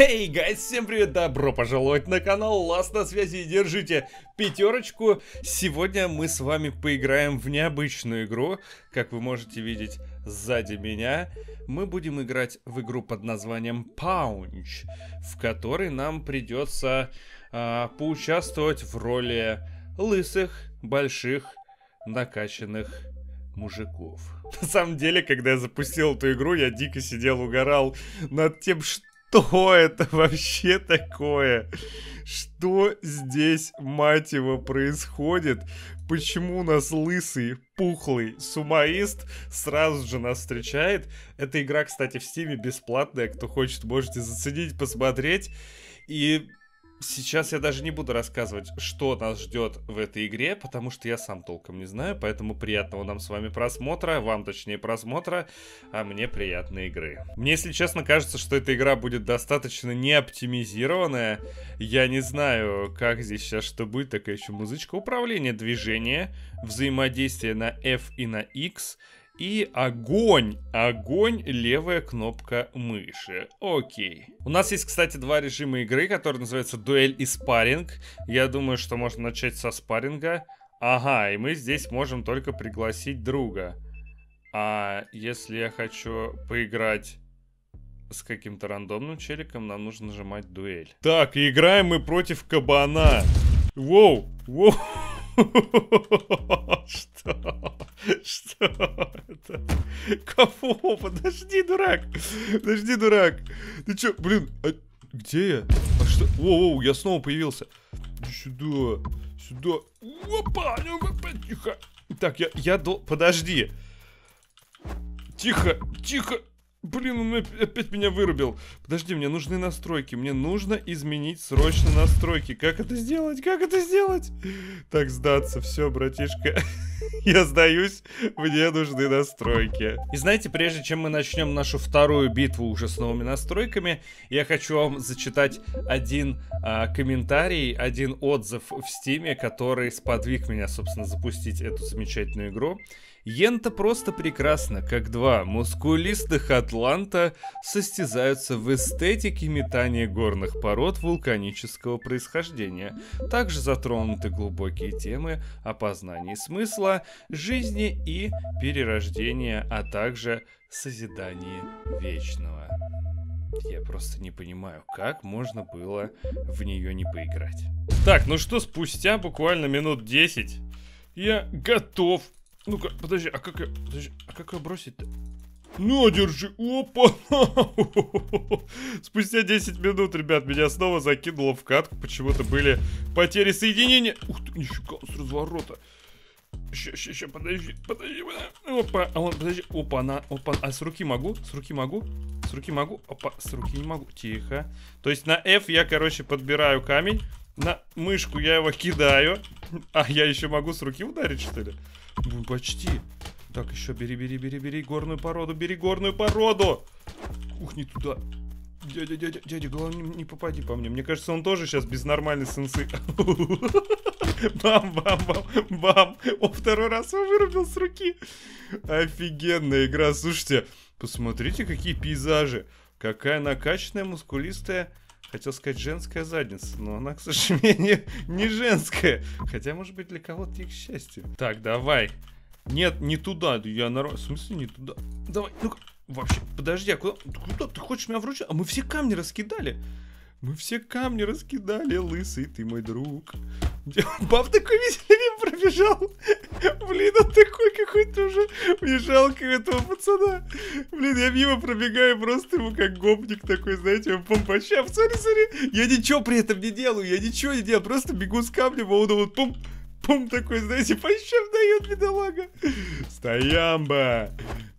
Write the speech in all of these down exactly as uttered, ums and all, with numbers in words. Эй, hey гайз, всем привет, добро пожаловать на канал, Лас на связи, держите пятерочку. Сегодня мы с вами поиграем в необычную игру, как вы можете видеть сзади меня. Мы будем играть в игру под названием Паунч, в которой нам придется а, поучаствовать в роли лысых, больших, накачанных мужиков. На самом деле, когда я запустил эту игру, я дико сидел, угорал над тем, что... Что это вообще такое? Что здесь, мать его, происходит? Почему у нас лысый, пухлый сумоист сразу же нас встречает? Эта игра, кстати, в Стиме бесплатная. Кто хочет, можете заценить, посмотреть. И сейчас я даже не буду рассказывать, что нас ждет в этой игре, потому что я сам толком не знаю. Поэтому приятного нам с вами просмотра, вам точнее просмотра, а мне приятной игры. Мне, если честно, кажется, что эта игра будет достаточно не оптимизированная. Я не знаю, как здесь сейчас что будет. Такая еще музычка. Управление, движение, взаимодействие на F и на X. И огонь, огонь, левая кнопка мыши. Окей. У нас есть, кстати, два режима игры, которые называются дуэль и спарринг. Я думаю, что можно начать со спарринга. Ага, и мы здесь можем только пригласить друга. А если я хочу поиграть с каким-то рандомным челиком, нам нужно нажимать дуэль. Так, играем мы против кабана. Воу, воу. Что? Что это? Кого? Подожди, дурак! Подожди, дурак! Ты чё? Блин, а где я? А что? Воу, я снова появился. Сюда, сюда. Опа! Тихо! Так, я... я дол... Подожди! Тихо, тихо! Блин, он опять меня вырубил. Подожди, мне нужны настройки. Мне нужно изменить срочно настройки. Как это сделать? Как это сделать? Так, сдаться. Все, братишка. Я сдаюсь. Мне нужны настройки. И знаете, прежде чем мы начнем нашу вторую битву уже с новыми настройками, я хочу вам зачитать один а, комментарий, один отзыв в Стиме, который сподвиг меня, собственно, запустить эту замечательную игру. Ента просто прекрасно, как два мускулистых атланта состязаются в эстетике метания горных пород вулканического происхождения. Также затронуты глубокие темы о познании смысла, жизни и перерождения, а также созидании вечного. Я просто не понимаю, как можно было в нее не поиграть. Так, ну что, спустя буквально минут десять я готов. Ну-ка, подожди, а как я, подожди, а как я бросить-то? Ну, держи, опа! Спустя десять минут, ребят, меня снова закинуло в катку. Почему-то были потери соединения. Ух ты, нифига, с разворота. Сейчас, сейчас, подожди, подожди. Опа, а он, подожди, опа, она, опа. А с руки могу? С руки могу? С руки могу? Опа, с руки не могу. Тихо. То есть на F я, короче, подбираю камень. На мышку я его кидаю. А я еще могу с руки ударить, что ли? Ну, почти. Так, еще бери, бери, бери, бери горную породу, бери горную породу. Ух, не туда. Дядя, дядя, дядя, главное, не попади по мне. Мне кажется, он тоже сейчас без нормальной сенсы. Бам, бам, бам, бам. О, второй раз он вырубил с руки. Офигенная игра, слушайте. Посмотрите, какие пейзажи. Какая накачанная, мускулистая... Хотел сказать женская задница, но она, к сожалению, не женская. Хотя, может быть, для кого-то и к счастью. Так, давай. Нет, не туда. Я на... В смысле, не туда? Давай, ну-ка. Вообще, подожди, а куда? Куда ты хочешь меня вручить? А мы все камни раскидали. Мы все камни раскидали, лысый, ты мой друг. Баб такой веселый пробежал. Блин, он такой какой-то уже. Мне жалко этого пацана. Блин, я мимо пробегаю, просто ему как гопник такой, знаете, помпача. Сори, сори. Я ничего при этом не делаю, я ничего не делаю. Просто бегу с камнем, а он вот пум. Пум такой, знаете, по щам дает, бедолага. Стоямба.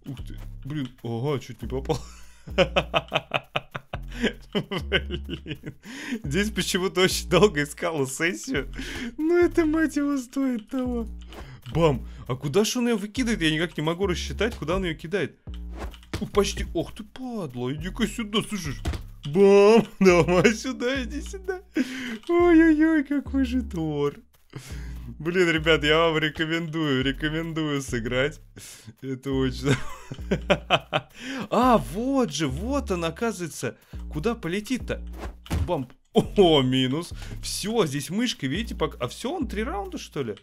Ух ты, блин, ого, чуть не попал. Блин. Здесь почему-то очень долго искала сессию. Но это, мать его, стоит того. Бам! А куда же он ее выкидывает? Я никак не могу рассчитать, куда он ее кидает. О, почти. Ох ты, падла, иди-ка сюда, слышишь? Бам! Давай сюда, иди сюда. Ой-ой-ой, какой же тор. Блин, ребят, я вам рекомендую, рекомендую сыграть. Это очень... А, вот же, вот он, оказывается. Куда полетит-то? Бамп. О, минус. Все, здесь мышка, видите, пока... А все, он три раунда, что ли?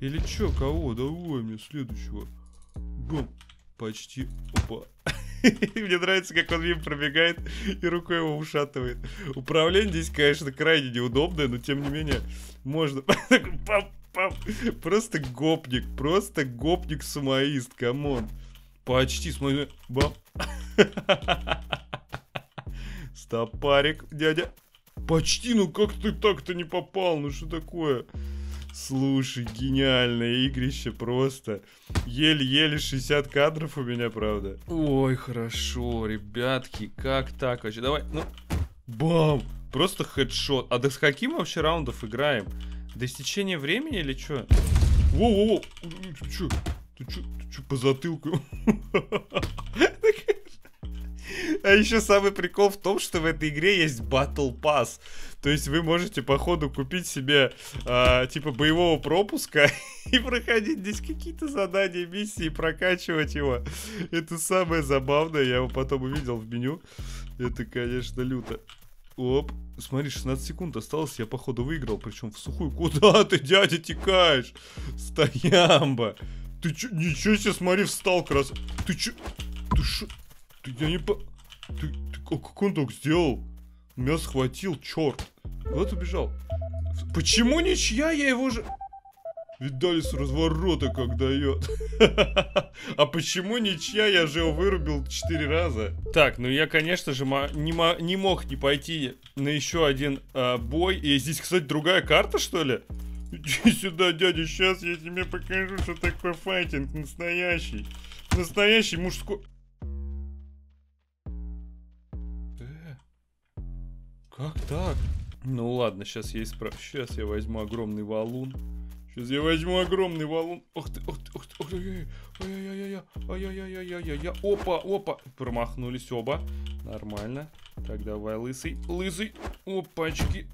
Или что, кого? Давай мне следующего. Бам. Почти. Опа. Мне нравится, как он мимо пробегает и рукой его ушатывает. Управление здесь, конечно, крайне неудобное, но тем не менее можно... Просто гопник, просто гопник-самоист, камон. Почти, смотри. Бам. Стопарик, дядя. Почти, ну как ты так-то не попал? Ну что такое? Слушай, гениальное игрище просто. Еле-еле шестьдесят кадров у меня, правда. Ой, хорошо, ребятки. Как так вообще? Давай, ну. Бам! Просто хедшот. А до с каким вообще раундов играем? До истечения времени или что? Воу-воу-воу! Ты чё? Ты чё? Ты чё по затылку? А еще самый прикол в том, что в этой игре есть Battle Pass. То есть вы можете по ходу купить себе а, типа боевого пропуска и проходить здесь какие-то задания, миссии, прокачивать его. Это самое забавное, я его потом увидел в меню. Это, конечно, люто. Оп, смотри, шестнадцать секунд осталось, я походу выиграл, причем в сухую. Куда ты, дядя, текаешь? Стоямба. Ты че, ничего себе, смотри, встал крас. Ты че, ты шо? Ты, я не по... Ты, ты, как он так сделал? Меня схватил, черт. Вот убежал. Почему ничья? Я его же... Видали, с разворота как дает. А почему ничья? Я же его вырубил четыре раза. Так, ну я, конечно же, не, не мог не пойти на еще один а, бой. И здесь, кстати, другая карта, что ли? Иди сюда, дядя, сейчас я тебе покажу, что такое файтинг настоящий. Настоящий мужской... Как так? Ну ладно, сейчас я исправлю. Сейчас я возьму огромный валун. Сейчас я возьму огромный валун. Ох ты, ох ты, ох ты, ох ты. Ай-яй-яй-яй. Ай-яй-яй-яй-яй-яй. Опа, опа. Промахнулись оба. Нормально. Так, давай, лысый. Лысый. Опачки.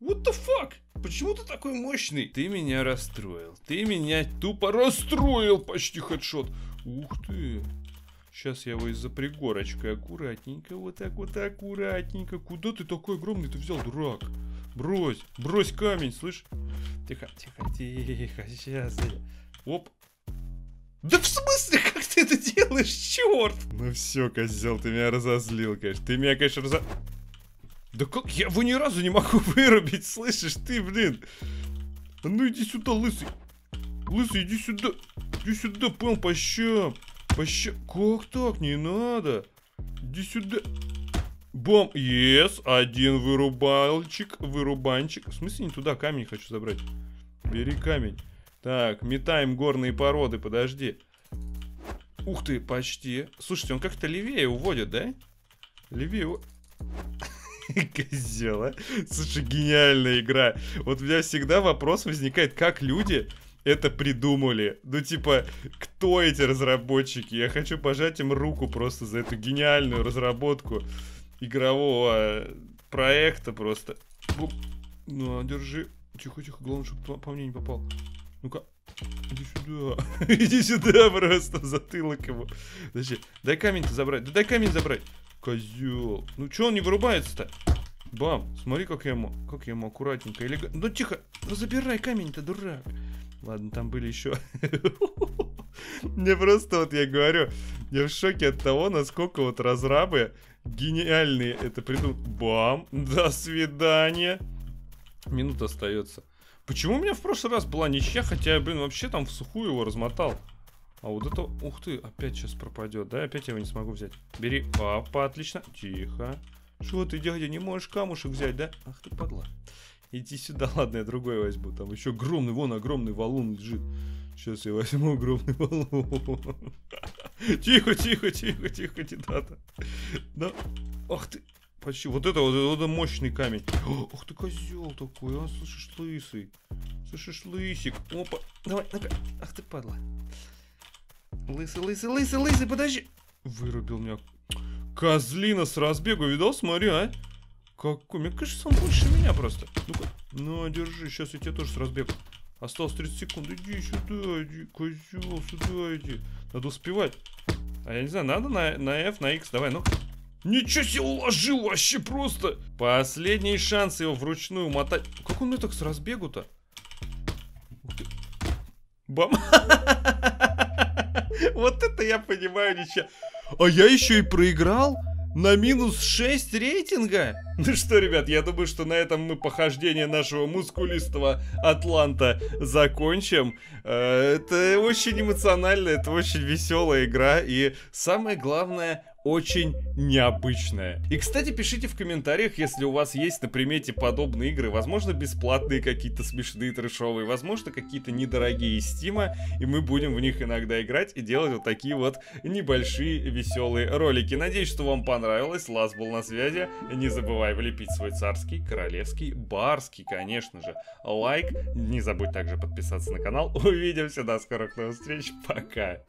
What the fuck? Почему ты такой мощный? Ты меня расстроил. Ты меня тупо расстроил. Почти хедшот. Ух ты. Сейчас я его из-за пригорочкой аккуратненько, вот так вот аккуратненько. Куда ты такой огромный ты взял, дурак? Брось, брось камень, слышь? Тихо, тихо, тихо, сейчас я... Оп. Да в смысле, как ты это делаешь, черт? Ну все, козел, ты меня разозлил, конечно. Ты меня, конечно, разозлил. Да как? Я его ни разу не могу вырубить, слышишь? Ты, блин. А ну иди сюда, лысый. Лысый, иди сюда. Иди сюда, понял, пощап. Поща... Как так? Не надо. Иди сюда. Бам. Ес. Один вырубальчик. Вырубанчик. В смысле, не туда камень хочу забрать. Бери камень. Так, метаем горные породы. Подожди. Ух ты, почти. Слушайте, он как-то левее уводит, да? Левее уводит. Козела. Слушай, гениальная игра. Вот у меня всегда вопрос возникает, как люди... Это придумали. Ну, типа, кто эти разработчики? Я хочу пожать им руку просто за эту гениальную разработку игрового проекта просто. Буп. Ну, держи. Тихо-тихо, главное, чтобы по мне не попал. Ну-ка, иди сюда. Иди сюда просто, затылок его. Подожди, дай камень-то забрать. Да дай камень забрать. Козел. Ну, чё он не вырубается-то? Бам, смотри, как я ему, как я ему аккуратненько. Или... Ну, тихо, ну, забирай камень-то, дурак. Ладно, там были еще... Мне просто, вот я говорю, я в шоке от того, насколько вот разрабы гениальные это придумали. Бам! До свидания! Минута остается. Почему у меня в прошлый раз была ничья, хотя я, блин, вообще там в сухую его размотал. А вот это... Ух ты, опять сейчас пропадет, да? Опять я его не смогу взять. Бери. Папа, отлично. Тихо. Что ты, дядя, не можешь камушек взять, да? Ах ты, падла. Иди сюда, ладно, я другой возьму. Там еще огромный, вон огромный валун лежит. Сейчас я возьму огромный валун. Тихо, тихо, тихо, тихо, тихо. Да. Ах ты. Почти. Вот это вот это мощный камень. Ах ты, козел такой, а, слышишь, лысый. Слышишь, лысик. Опа. Давай, ну-ка. Ах ты, падла. Лысый, лысый, лысый, лысый, подожди. Вырубил меня. Козлина с разбегу, видал, смотри, а? Какой? Мне кажется, он больше меня просто. Ну-ка. На, держи. Сейчас я тебе тоже с разбегу. Осталось тридцать секунд. Иди сюда, иди. Козел, сюда иди. Надо успевать. А я не знаю, надо на, на F, на X. Давай, ну-ка. Ничего себе, уложил вообще просто. Последний шанс его вручную мотать. Как он мне так с разбегу-то? Бам. Вот это я понимаю, ничего. А я еще и проиграл на минус шесть рейтинга. Ну что, ребят, я думаю, что на этом мы похождение нашего мускулистого Атланта закончим. Это очень эмоционально, это очень веселая игра. И самое главное... очень необычная. И, кстати, пишите в комментариях, если у вас есть на примете подобные игры. Возможно, бесплатные какие-то смешные трэшовые, возможно, какие-то недорогие из Стима. И мы будем в них иногда играть и делать вот такие вот небольшие веселые ролики. Надеюсь, что вам понравилось. Лас был на связи. Не забывай влепить свой царский, королевский, барский, конечно же, лайк. Не забудь также подписаться на канал. Увидимся, до скорых новых встреч. Пока.